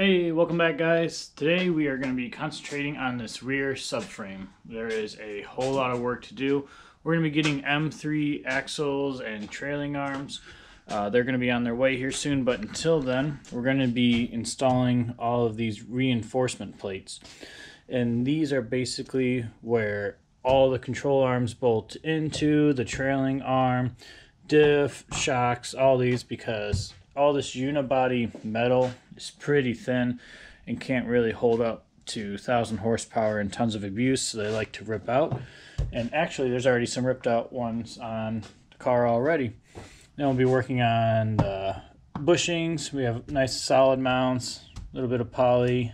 Hey, welcome back guys. Today we are going to be concentrating on this rear subframe. There is a whole lot of work to do. We're going to be getting M3 axles and trailing arms. They're going to be on their way here soon, but until then we're going to be installing all of these reinforcement plates. And these are basically where all the control arms bolt into the trailing arm, diff, shocks, all these, because all this unibody metal is pretty thin and can't really hold up to 1,000 horsepower and tons of abuse, so they like to rip out. And actually there's already some ripped out ones on the car already. Then we'll be working on the bushings. We have nice solid mounts, a little bit of poly,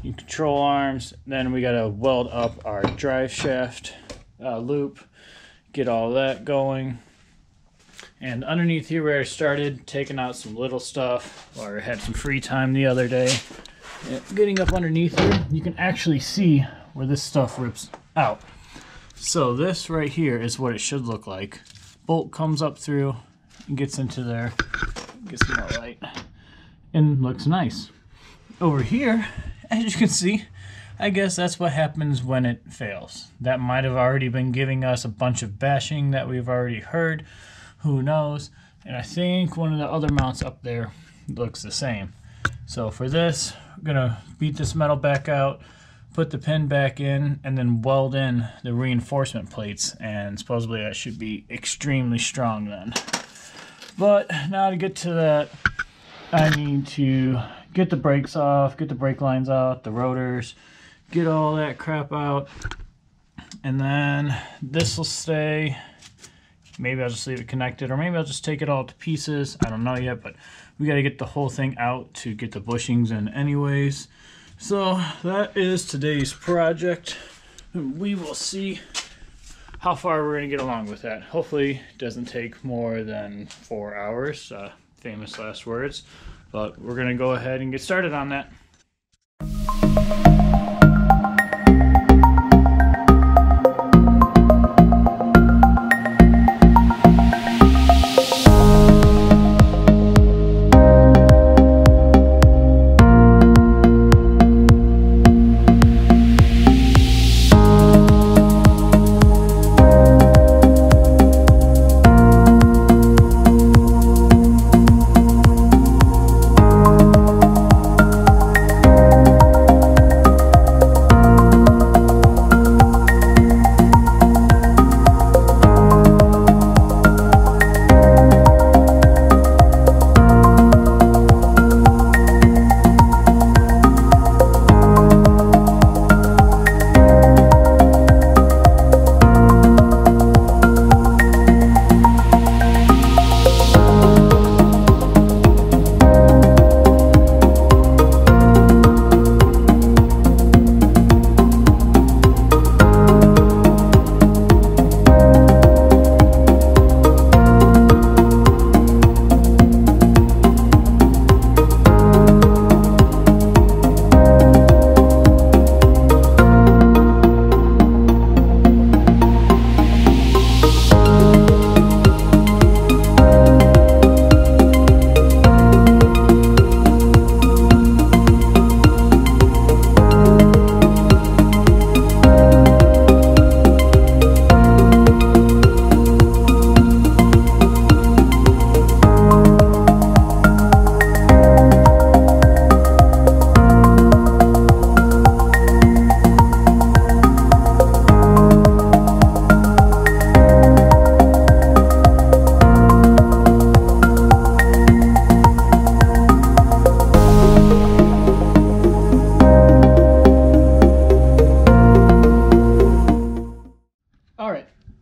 control arms. Then we got to weld up our drive shaft loop, get all that going. And underneath here where I started taking out some little stuff, or had some free time the other day, getting up underneath here, you can actually see where this stuff rips out. So this right here is what it should look like. Bolt comes up through and gets into there, gets in that light, and looks nice. Over here, as you can see, I guess that's what happens when it fails. That might have already been giving us a bunch of bashing that we've already heard. Who knows? And I think one of the other mounts up there looks the same. So for this, I'm gonna beat this metal back out, put the pin back in, and then weld in the reinforcement plates, and supposedly that should be extremely strong then. But now to get to that, I need to get the brakes off, get the brake lines out, the rotors, get all that crap out, and then this will stay. Maybe I'll just leave it connected, or maybe I'll just take it all to pieces. I don't know yet, but we got to get the whole thing out to get the bushings in anyways. So that is today's project. We will see how far we're going to get along with that. Hopefully it doesn't take more than 4 hours. Famous last words. But we're going to go ahead and get started on that.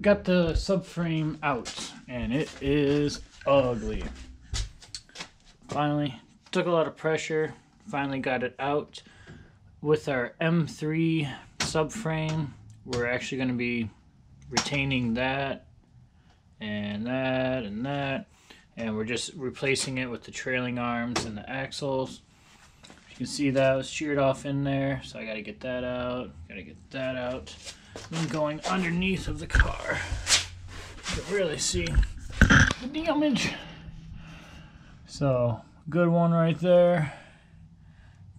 Got the subframe out, and it is ugly. Finally, took a lot of pressure, finally got it out. With our M3 subframe, we're actually going to be retaining that and that and that, and we're just replacing it with the trailing arms and the axles. You can see that was sheared off in there, so I got to get that out, got to get that out. I'm going underneath of the car. You can really see the damage. So, good one right there.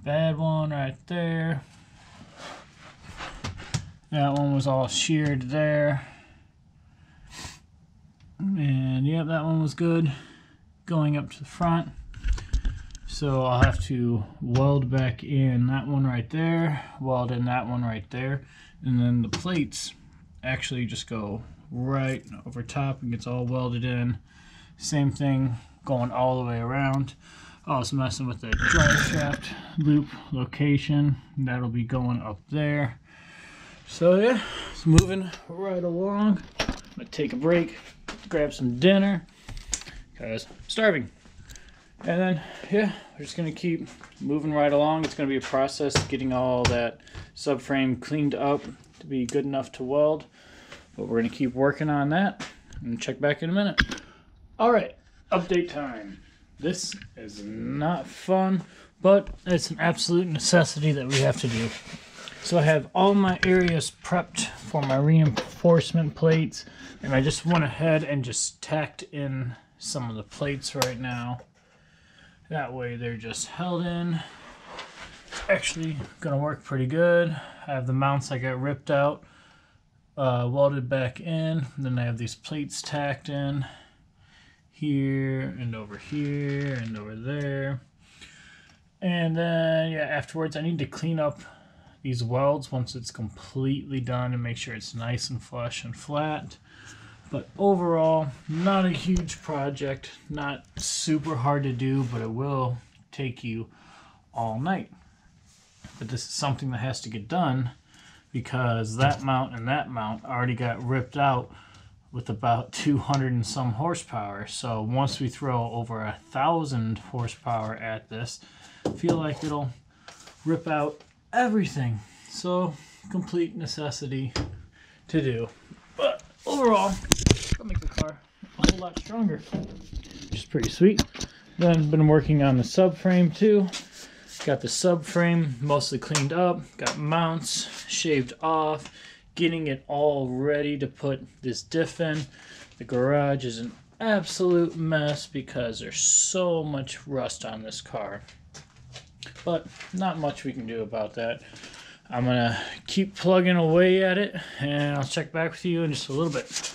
Bad one right there. That one was all sheared there. And yep, that one was good. Going up to the front. So I'll have to weld back in that one right there, weld in that one right there, and then the plates actually just go right over top and gets all welded in. Same thing going all the way around. I was messing with the drive shaft loop location. That'll be going up there. So yeah, it's moving right along. I'm gonna take a break, grab some dinner, because I'm starving. And then, yeah, we're just gonna keep moving right along. It's gonna be a process getting all that subframe cleaned up to be good enough to weld. But we're gonna keep working on that and check back in a minute. All right, update time. This is not fun, but it's an absolute necessity that we have to do. So I have all my areas prepped for my reinforcement plates, and I just went ahead and just tacked in some of the plates right now. That way they're just held in. It's actually gonna work pretty good. I have the mounts I got ripped out, welded back in, then I have these plates tacked in. Here and over there, and then yeah, afterwards I need to clean up these welds once it's completely done and make sure it's nice and flush and flat. But overall, not a huge project, not super hard to do, but it will take you all night. But this is something that has to get done because that mount already got ripped out with about 200 and some horsepower. So once we throw over 1,000 horsepower at this, I feel like it'll rip out everything. So complete necessity to do. But overall, it'll make the car a whole lot stronger, which is pretty sweet. Then I've been working on the subframe too. Got the subframe mostly cleaned up, got mounts shaved off, getting it all ready to put this diff in. The garage is an absolute mess because there's so much rust on this car. But not much we can do about that. I'm gonna keep plugging away at it, and I'll check back with you in just a little bit.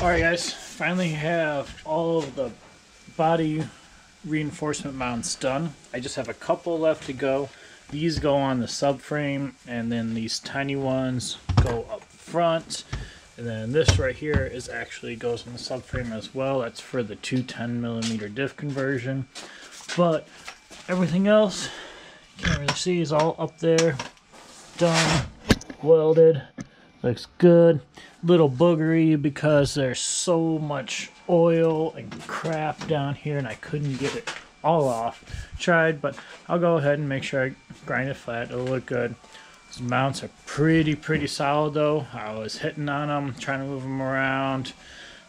Alright guys, finally have all of the body reinforcement mounts done. I just have a couple left to go. These go on the subframe, and then these tiny ones go up front, and then this right here is actually goes on the subframe as well. That's for the 2 10mm diff conversion. But everything else, you can't really see, is all up there, done, welded, looks good. Little boogery because there's so much oil and crap down here, and I couldn't get it all off. Tried, but I'll go ahead and make sure I grind it flat. It'll look good. These mounts are pretty solid though. I was hitting on them, trying to move them around,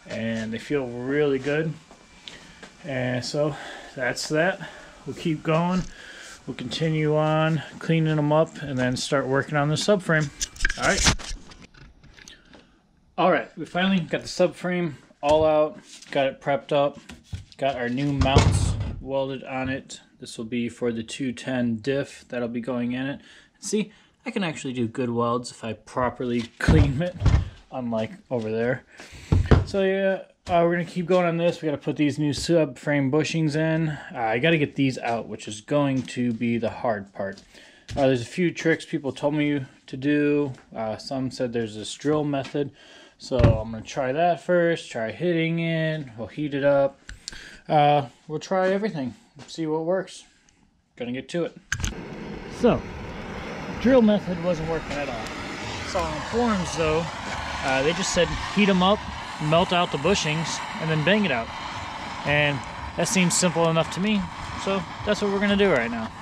and they feel really good. And so that's that. We'll keep going. We'll continue on cleaning them up and then start working on the subframe. All right. All right, we finally got the subframe all out, got it prepped up, got our new mounts welded on it. This will be for the 210 diff that'll be going in it. See, I can actually do good welds if I properly clean it, unlike over there. So yeah, we're gonna keep going on this. We gotta put these new subframe bushings in. I gotta get these out, which is going to be the hard part. There's a few tricks people told me to do. Some said there's this drill method, so I'm gonna try that first. Try hitting it. We'll heat it up. We'll try everything, see what works. Gonna get to it. So, drill method wasn't working at all. So on forums though, they just said heat them up, melt out the bushings, and then bang it out. And that seems simple enough to me, so that's what we're gonna do right now.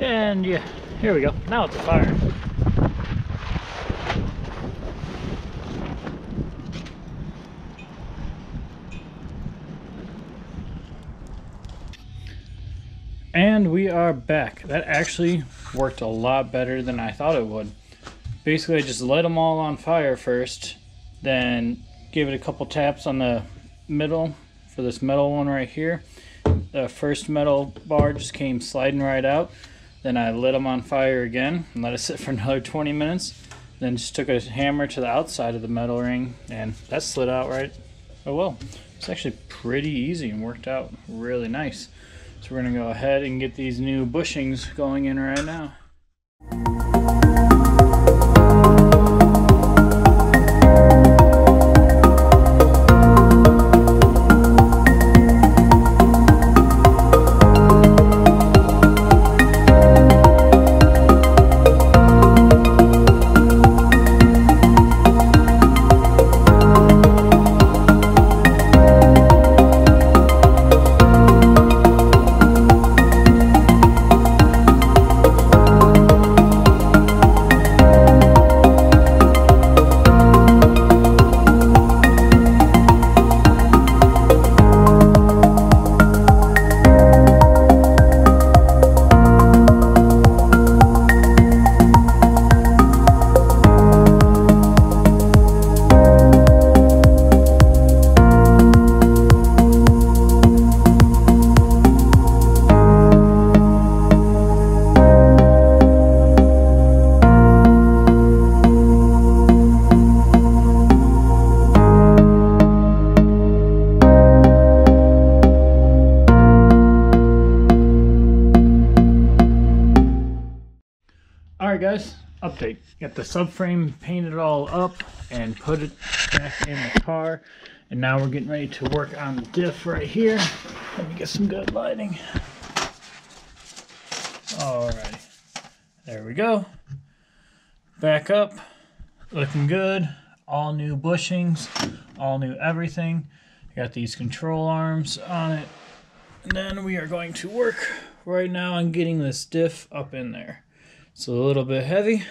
And yeah, here we go. Now it's a fire. And we are back. That actually worked a lot better than I thought it would. Basically, I just lit them all on fire first, then gave it a couple taps on the middle for this metal one right here. The first metal bar just came sliding right out. Then I lit them on fire again and let it sit for another 20 minutes. Then just took a hammer to the outside of the metal ring and that slid out right. Oh well, it's actually pretty easy and worked out really nice. So we're gonna go ahead and get these new bushings going in right now. Guys, update. Got the subframe painted all up and put it back in the car, and now we're getting ready to work on the diff right here. Let me get some good lighting. Alrighty, there we go. Back up, looking good. All new bushings, all new everything. Got these control arms on it, and then we are going to work right now on getting this diff up in there. It's a little bit heavy,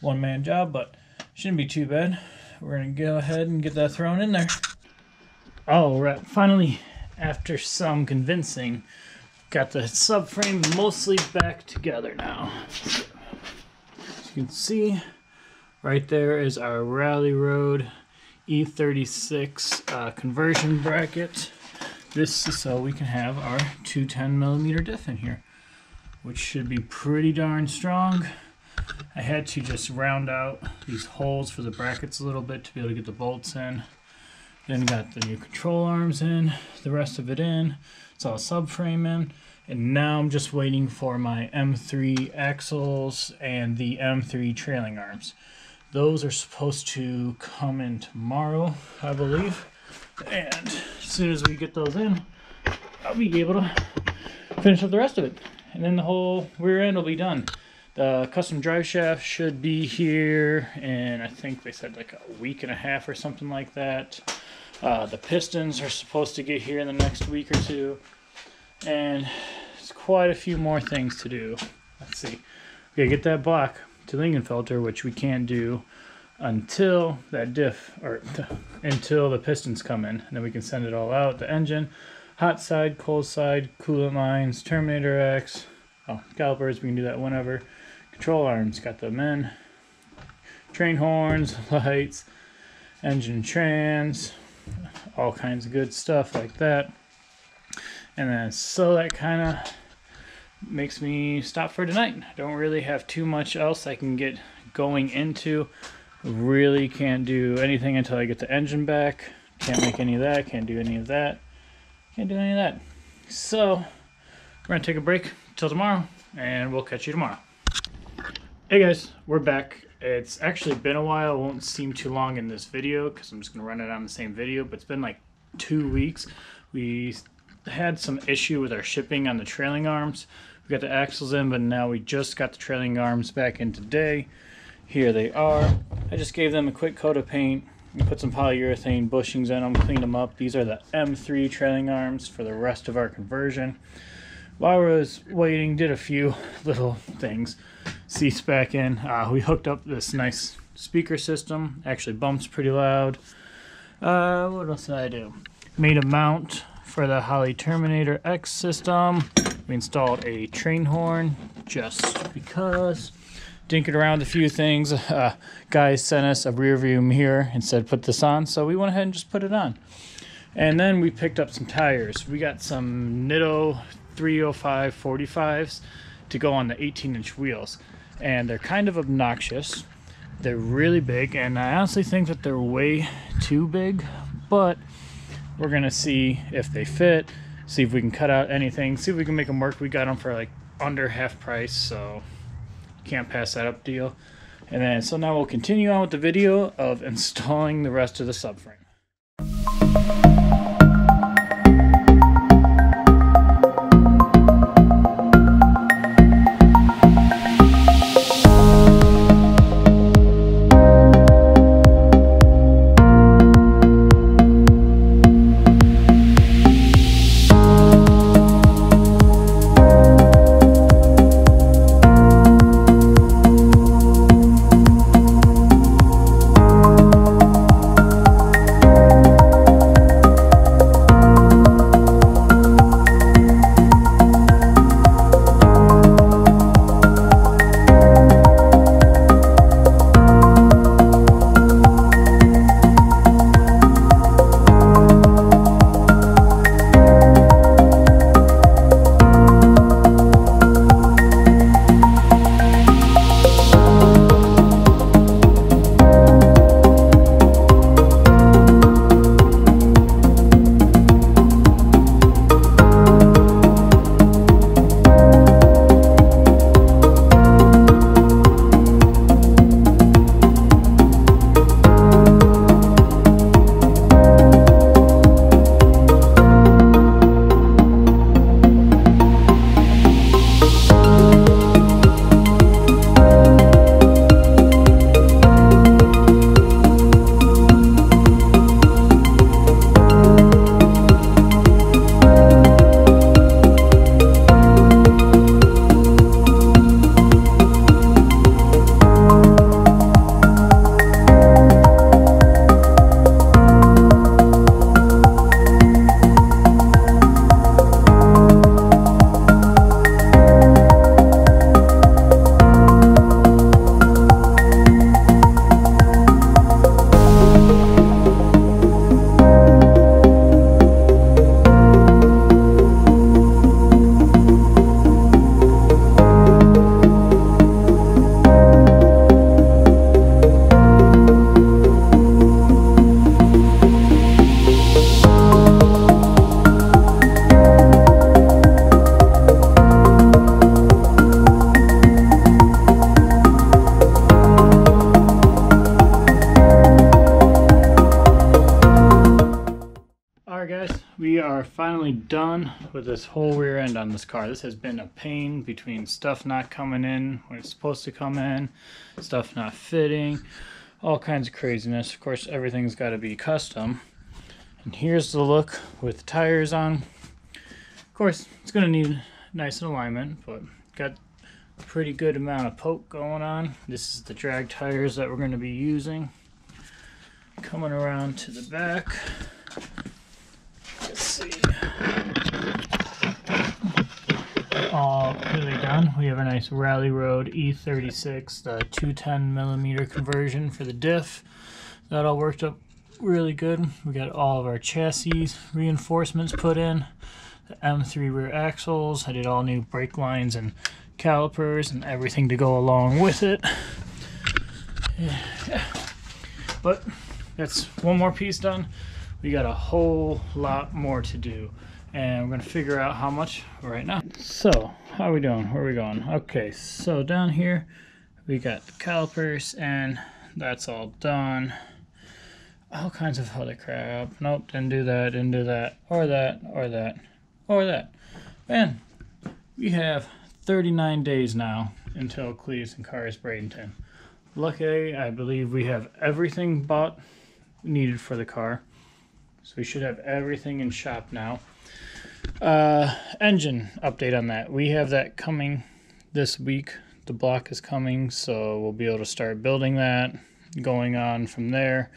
one-man job, but shouldn't be too bad. We're gonna go ahead and get that thrown in there. All right, finally, after some convincing, got the subframe mostly back together now. As you can see, right there is our Rally Road E36 conversion bracket. This is so we can have our 210mm diff in here, which should be pretty darn strong. I had to just round out these holes for the brackets a little bit to be able to get the bolts in. Then got the new control arms in, the rest of it in. It's all subframe in. And now I'm just waiting for my M3 axles and the M3 trailing arms. Those are supposed to come in tomorrow, I believe. And as soon as we get those in, I'll be able to finish up the rest of it. And then the whole rear end will be done. The custom drive shaft should be here in, I think they said like a week and a half or something like that. The pistons are supposed to get here in the next week or two. And there's quite a few more things to do. Let's see. We gotta get that block to Lingenfelter, which we can't do until that diff, or until the pistons come in. And then we can send it all out, the engine. Hot side, cold side, coolant lines, Terminator X, oh, calipers, we can do that whenever. Control arms, got them in. Train horns, lights, engine trans, all kinds of good stuff like that. And then, so that kind of makes me stop for tonight. I don't really have too much else I can get going into. Really can't do anything until I get the engine back. Can't make any of that, can't do any of that. Can't do any of that. So we're gonna take a break till tomorrow, and we'll catch you tomorrow. Hey guys, we're back. It's actually been a while. It won't seem too long in this video because I'm just gonna run it on the same video, but it's been like 2 weeks. We had some issue with our shipping on the trailing arms. We got the axles in, but now we just got the trailing arms back in today. Here they are. I just gave them a quick coat of paint. Put some polyurethane bushings in them, cleaned them up. These are the M3 trailing arms for the rest of our conversion. While I was waiting, did a few little things. Seats back in. We hooked up this nice speaker system. Actually bumps pretty loud. What else did I do? Made a mount for the Holley Terminator X system. We installed a train horn just because. Dinking around with a few things. Guys sent us a rear view mirror and said put this on, so we went ahead and just put it on. And then we picked up some tires. We got some Nitto 305 45s to go on the 18-inch wheels, and they're kind of obnoxious. They're really big, and I honestly think that they're way too big, but we're gonna see if they fit, see if we can cut out anything, see if we can make them work. We got them for like under half price, so can't pass that up deal. And then so now we'll continue on with the video of installing the rest of the subframe. Finally done with this whole rear end on this car. This has been a pain between stuff not coming in when it's supposed to come in, stuff not fitting, all kinds of craziness. Of course, everything's got to be custom. And here's the look with the tires on. Of course, it's going to need nice alignment, but got a pretty good amount of poke going on. This is the drag tires that we're going to be using. Coming around to the back. Let's see. All really done. We have a nice Rally Road E36, the 210mm conversion for the diff. That all worked up really good. We got all of our chassis reinforcements put in, the M3 rear axles. I did all new brake lines and calipers and everything to go along with it. Yeah. But that's one more piece done. We got a whole lot more to do, and we're going to figure out how much right now. So, how are we doing? Where are we going? Okay, so down here, we got the calipers, and that's all done. All kinds of other crap. Nope, didn't do that, didn't do that, or that, or that, or that. Man, we have 39 days now until Cleetus and Cars Bradenton. Luckily, I believe we have everything bought needed for the car. So we should have everything in shop now. Engine update on that. We have that coming this week. The block is coming, so we'll be able to start building that, going on from there.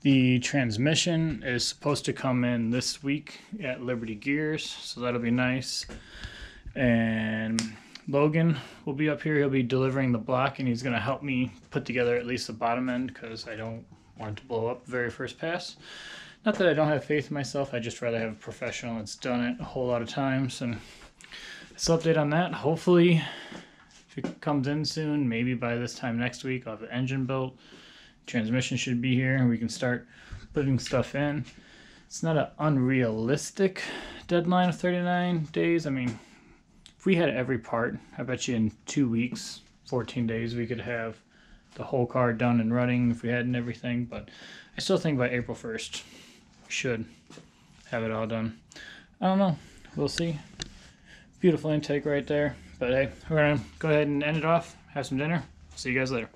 The transmission is supposed to come in this week at Liberty Gears, so that'll be nice. and Logan will be up here. He'll be delivering the block, and he's going to help me put together at least the bottom end because I don't want it to blow up the very first pass. Not that I don't have faith in myself, I just rather have a professional that's done it a whole lot of times. And it's an update on that. Hopefully, if it comes in soon, maybe by this time next week, I'll have the engine built. Transmission should be here, and we can start putting stuff in. It's not an unrealistic deadline of 39 days. I mean, if we had every part, I bet you in 2 weeks, 14 days, we could have the whole car done and running if we hadn't everything. But I still think by April 1st, we should have it all done. I don't know. We'll see. Beautiful intake right there. But hey, we're going to go ahead and end it off, have some dinner. See you guys later.